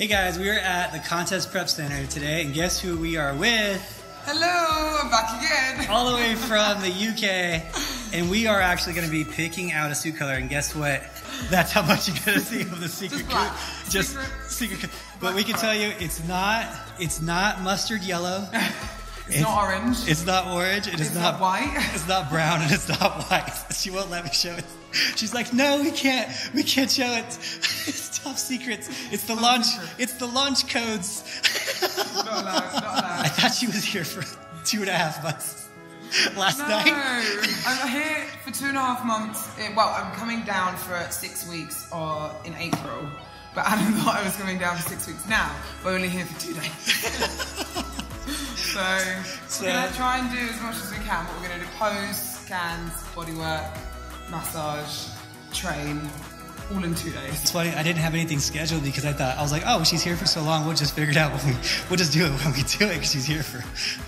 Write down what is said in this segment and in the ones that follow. Hey guys, we are at the Contest Prep Center today, and guess who we are with? Hello, I'm back again. All the way from the UK, and we are actually going to be picking out a suit color, and guess what? That's how much you're going to see of the secret color. Just secret. But we can tell you, it's not mustard yellow. It's not orange. It's not orange. It's not white. It's not brown, and it's not white. She won't let me show it. She's like, no, we can't show it. It's top secrets. It's the launch codes. Not allowed. Not allowed. I thought she was here for 2.5 months. Last night. No, I'm here for 2.5 months. Well, I'm coming down for 6 weeks or in April. But Adam thought I was coming down for 6 weeks. Now we're only here for 2 days. So we're going to try and do as much as we can, but we're going to do pose, scans, bodywork, massage, train, all in 2 days. It's funny, I didn't have anything scheduled because I was like, oh, she's here for so long, we'll just figure it out. We'll just do it when we do it because she's here for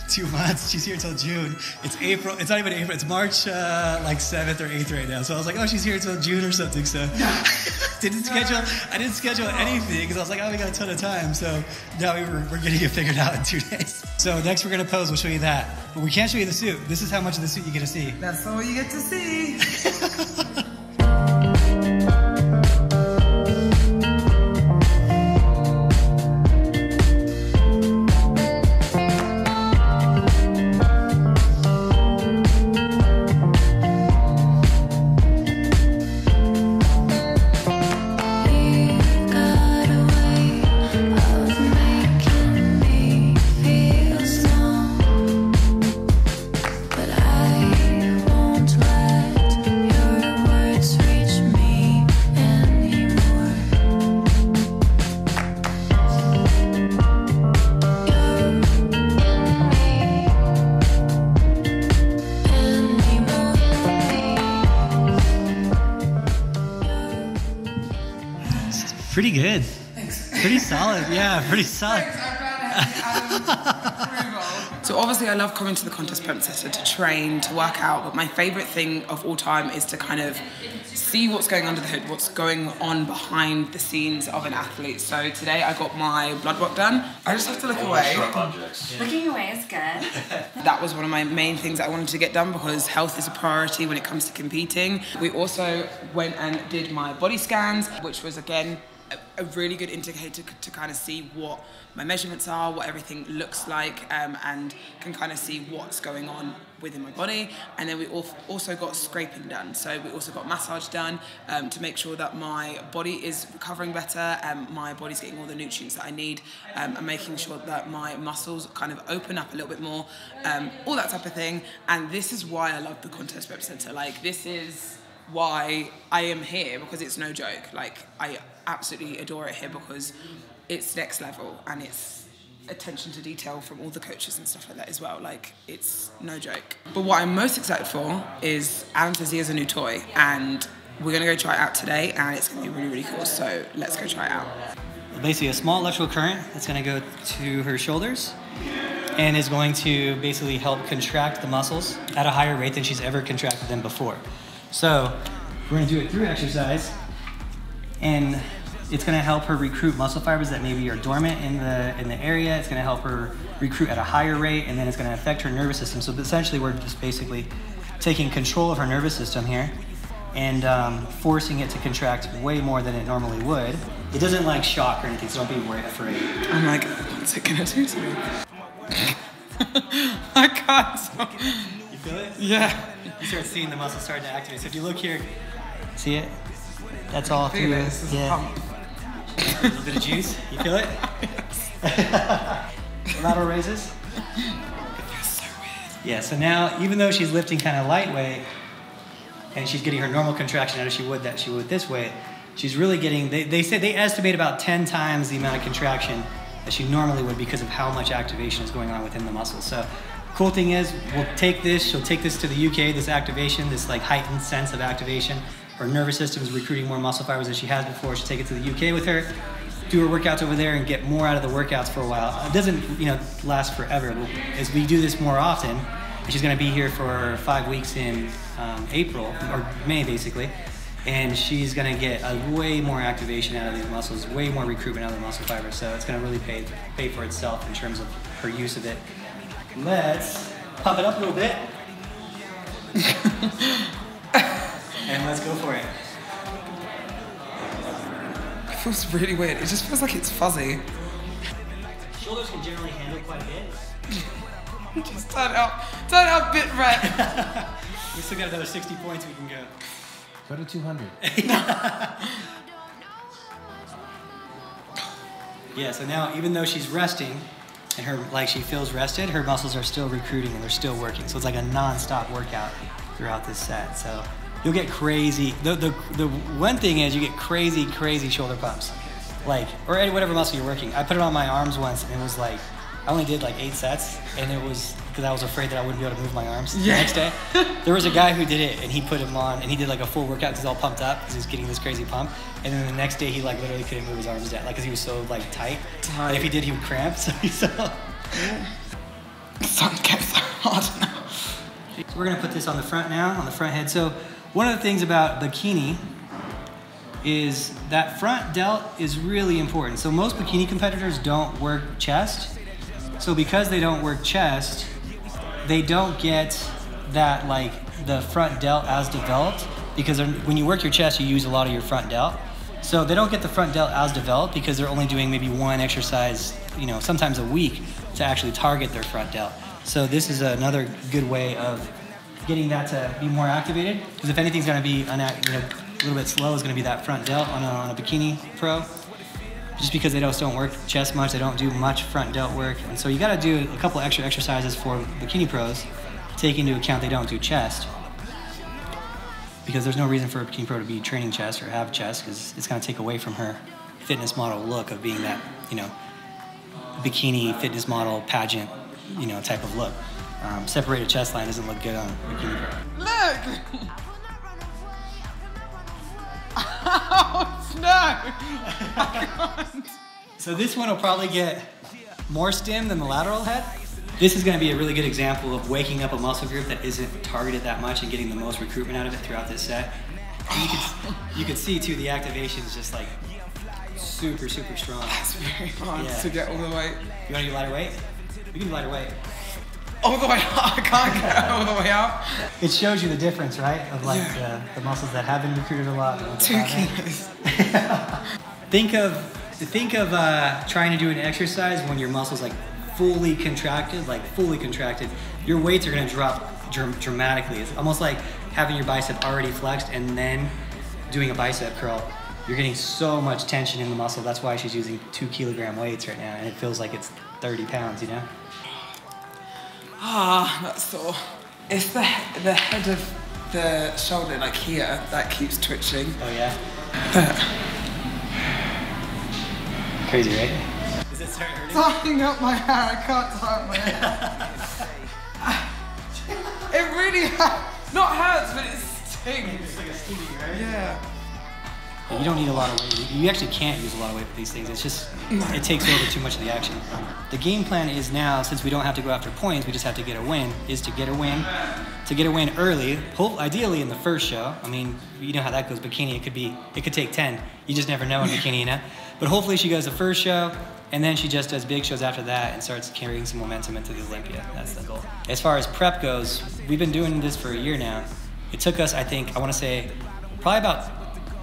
2 months. She's here until June. It's April. It's not even April. It's March like 7th or 8th right now. So I was like, oh, she's here until June or something. So I didn't schedule anything because I was like, oh, we got a ton of time. So now we're getting it figured out in 2 days. So next we're going to pose. We'll show you that. But we can't show you the suit. This is how much of the suit you get to see. That's all you get to see. Pretty good. Thanks. Pretty solid. Yeah, pretty solid. So obviously I love coming to the Contest Prep Center to train, to work out, but my favorite thing of all time is to kind of see what's going under the hood, what's going on behind the scenes of an athlete. So today I got my blood work done. I just have to look away. Looking away is good. That was one of my main things that I wanted to get done because health is a priority when it comes to competing. We also went and did my body scans, which was again, a really good indicator to kind of see what my measurements are, what everything looks like, and can kind of see what's going on within my body. And then we also got scraping done. So we also got massage done to make sure that my body is recovering better, my body's getting all the nutrients that I need, and making sure that my muscles kind of open up a little bit more, all that type of thing. And this is why I love the Contest Prep Center. Like, this is why I am here, because it's no joke. Like, I absolutely adore it here because it's next level, and it's attention to detail from all the coaches and stuff like that as well. Like, it's no joke. But what I'm most excited for is Adam says he has a new toy, and we're gonna go try it out today, and it's gonna be really, really cool. So let's go try it out. Basically a small electrical current that's gonna go to her shoulders and is going to basically help contract the muscles at a higher rate than she's ever contracted them before. So we're gonna do it through exercise, and it's gonna help her recruit muscle fibers that maybe are dormant in the area. It's gonna help her recruit at a higher rate, and then it's gonna affect her nervous system. So essentially we're just basically taking control of her nervous system here and forcing it to contract way more than it normally would. It doesn't like shock or anything, so don't be worried, afraid. I'm like, what's it gonna do to me? I can't stop. You feel it? Yeah. You start seeing the muscle starting to activate. So if you look here, see it? That's all through this. Yeah. A little bit of juice. You feel it? Lateral raises. That's so weird. Yeah. So now, even though she's lifting kind of lightweight, and she's getting her normal contraction out of she would this way, she's really getting. They say they estimate about 10 times the amount of contraction that she normally would because of how much activation is going on within the muscle. So. Cool thing is, we'll take this, she'll take this to the UK, this activation, this like heightened sense of activation. Her nervous system is recruiting more muscle fibers than she has before. She'll take it to the UK with her, do her workouts over there, and get more out of the workouts for a while. It doesn't, you know, last forever. As we do this more often, and she's gonna be here for 5 weeks in April, or May basically, and she's gonna get a way more activation out of these muscles, way more recruitment out of the muscle fibers, so it's gonna really pay for itself in terms of her use of it. Let's pop it up a little bit. And let's go for it. It feels really weird, it just feels like it's fuzzy. Shoulders can generally handle quite a bit. Just turn out bit right. We still got another 60 points we can go. Go to 200. Yeah, so now even though she's resting, and her, like she feels rested, her muscles are still recruiting and they're still working. So it's like a non-stop workout throughout this set. So you'll get crazy. The one thing is you get crazy, crazy shoulder pumps. Like, or whatever muscle you're working. I put it on my arms once and it was like, I only did like 8 sets, and it was because I was afraid that I wouldn't be able to move my arms the next day. There was a guy who did it, and he put him on, and he did like a full workout because he's all pumped up because he was getting this crazy pump. And then the next day, he like literally couldn't move his arms down, like because he was so like tight. And if he did, he would cramp. So he's so. Some guys are hard now. So we're gonna put this on the front now, on the front head. So one of the things about bikini is that front delt is really important. So most bikini competitors don't work chest. So because they don't work chest, they don't get that like the front delt as developed, because when you work your chest, you use a lot of your front delt. So they don't get the front delt as developed because they're only doing maybe one exercise, you know, sometimes a week to actually target their front delt. So this is another good way of getting that to be more activated, because if anything's gonna be a little bit slow, is gonna be that front delt on a bikini pro. Just because they don't work chest much, they don't do much front delt work. And so you gotta do a couple extra exercises for bikini pros, taking into account they don't do chest. Because there's no reason for a bikini pro to be training chest or have chest, because it's gonna take away from her fitness model look of being that, you know, bikini fitness model pageant, you know, type of look. Separated chest line doesn't look good on a bikini pro. Look! Oh, no! I can't. So this one will probably get more stim than the lateral head. This is gonna be a really good example of waking up a muscle group that isn't targeted that much and getting the most recruitment out of it throughout this set. And you can see too, the activation is just like super, super strong. That's very hard to get all the weight. You wanna do lighter weight? We can do lighter weight. All the way up, I can't get all the way up. It shows you the difference, right? Of like the muscles that have been recruited a lot. 2 kilos. Think of trying to do an exercise when your muscles like fully contracted, Your weights are gonna drop dramatically. It's almost like having your bicep already flexed and then doing a bicep curl. You're getting so much tension in the muscle. That's why she's using 2 kilogram weights right now, and it feels like it's 30 pounds, you know? Ah, that's sore. It's the head of the shoulder, like here, that keeps twitching. Oh yeah? Crazy, right? Is it starting hurting? Tying up my hair, I can't tie up my hair. It really hurts. Not hurts, but it stings. It's like a stinging, right? Yeah. You don't need a lot of weight. You actually can't use a lot of weight for these things. It's just, it takes over too much of the action. The game plan is now, since we don't have to go after points, we just have to get a win, to get a win early, ideally in the first show. I mean, you know how that goes, bikini, it could take 10. You just never know in bikini, you know? But hopefully she goes the first show, and then she just does big shows after that and starts carrying some momentum into the Olympia. That's the goal. As far as prep goes, we've been doing this for a year now. It took us, I think, I wanna say, probably about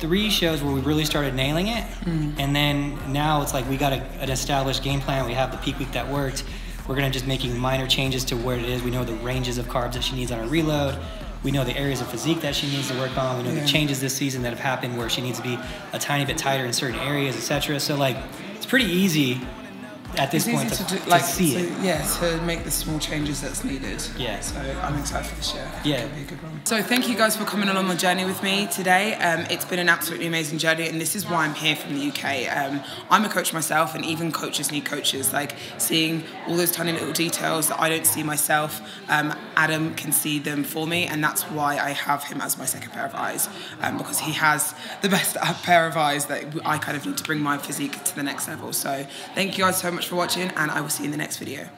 3 shows where we really started nailing it, and then now it's like we got an established game plan. We have the peak week that worked. We're gonna just making minor changes to where it is. We know the ranges of carbs that she needs on her reload. We know the areas of physique that she needs to work on. We know the changes this season that have happened where she needs to be a tiny bit tighter in certain areas, etc. So like, it's pretty easy at this point to see it. Yeah, to make the small changes that's needed. Yeah. So I'm excited for this year. Yeah. It'll be a good one. So thank you guys for coming along the journey with me today. It's been an absolutely amazing journey, and this is why I'm here from the UK. I'm a coach myself, and even coaches need coaches. Like seeing all those tiny little details that I don't see myself, Adam can see them for me, and that's why I have him as my second pair of eyes, because he has the best pair of eyes that I kind of need to bring my physique to the next level. So thank you guys so much for watching, and I will see you in the next video.